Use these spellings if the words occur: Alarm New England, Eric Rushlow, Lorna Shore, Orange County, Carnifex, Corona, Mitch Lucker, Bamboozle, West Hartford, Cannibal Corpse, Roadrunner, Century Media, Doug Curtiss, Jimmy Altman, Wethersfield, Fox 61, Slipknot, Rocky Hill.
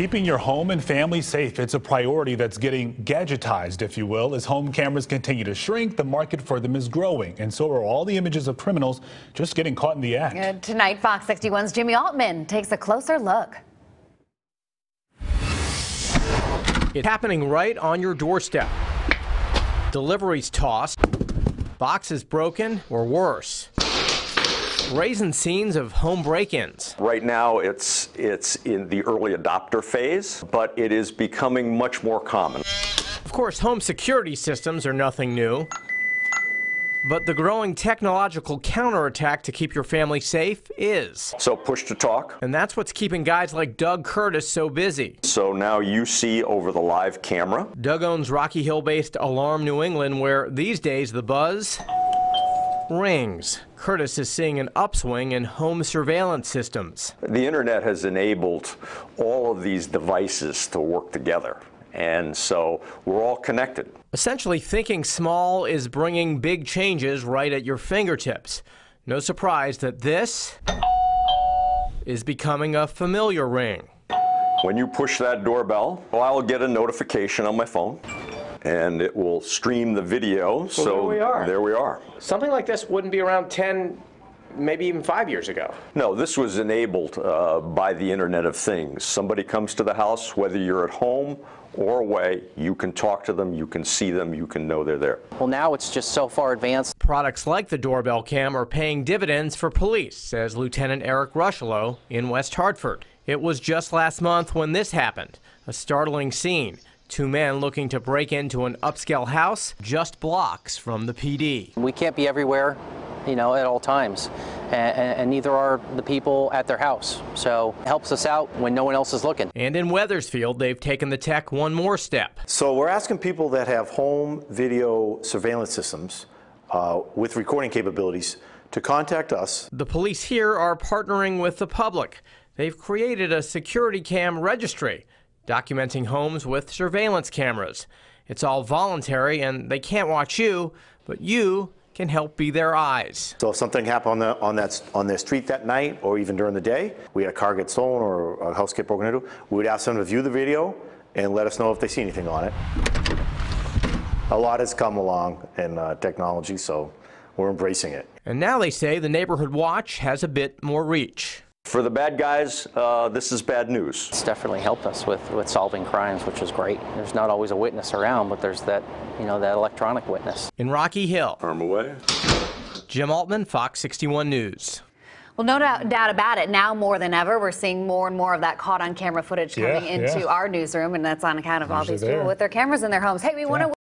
Keeping your home and family safe, it's a priority that's getting gadgetized, if you will. As home cameras continue to shrink, the market for them is growing, and so are all the images of criminals just getting caught in the act. And tonight, Fox 61's Jimmy Altman takes a closer look. It's happening right on your doorstep. Deliveries tossed, boxes broken, or worse. Brazen scenes of home break-ins. Right now it's in the early adopter phase, but it is becoming much more common. Of course, home security systems are nothing new, but the growing technological counterattack to keep your family safe is. So push to talk. And that's what's keeping guys like Doug Curtiss so busy. So now you see over the live camera. Doug owns Rocky Hill-based Alarm New England, where these days the buzz rings. Curtiss is seeing an upswing in home surveillance systems. The internet has enabled all of these devices to work together, and so we're all connected. Essentially, thinking small is bringing big changes right at your fingertips. No surprise that this is becoming a familiar ring. When you push that doorbell, I'll get a notification on my phone, and it will stream the video. So there we are. Something like this wouldn't be around 10, maybe even 5 years ago. No, this was enabled by the Internet of Things. Somebody comes to the house, whether you're at home or away, you can talk to them, you can see them, you can know they're there. Well, now it's just so far advanced. Products like the doorbell cam are paying dividends for police, says Lieutenant Eric Rushlow in West Hartford. It was just last month when this happened, a startling scene. Two men looking to break into an upscale house just blocks from the PD. We can't be everywhere, you know, at all times, and neither are the people at their house. So it helps us out when no one else is looking. And in Wethersfield, they've taken the tech one more step. So we're asking people that have home video surveillance systems with recording capabilities to contact us. The police here are partnering with the public. They've created a security cam registry, documenting homes with surveillance cameras. It's all voluntary, and they can't watch you, but you can help be their eyes. So if something happened on their street that night, or even during the day, we had a car get stolen or a house get broken into, we would ask them to view the video and let us know if they see anything on it. A lot has come along in technology, so we're embracing it. And now they say the neighborhood watch has a bit more reach. For the bad guys, this is bad news. It's definitely helped us with solving crimes, which is great. There's not always a witness around, but there's that, you know, that electronic witness. In Rocky Hill, arm away. Jim Altman, Fox 61 News. Well, no doubt about it, now more than ever, we're seeing more and more of that caught on camera footage coming into our newsroom, and that's on account of all these people with their cameras in their homes. Hey, we want to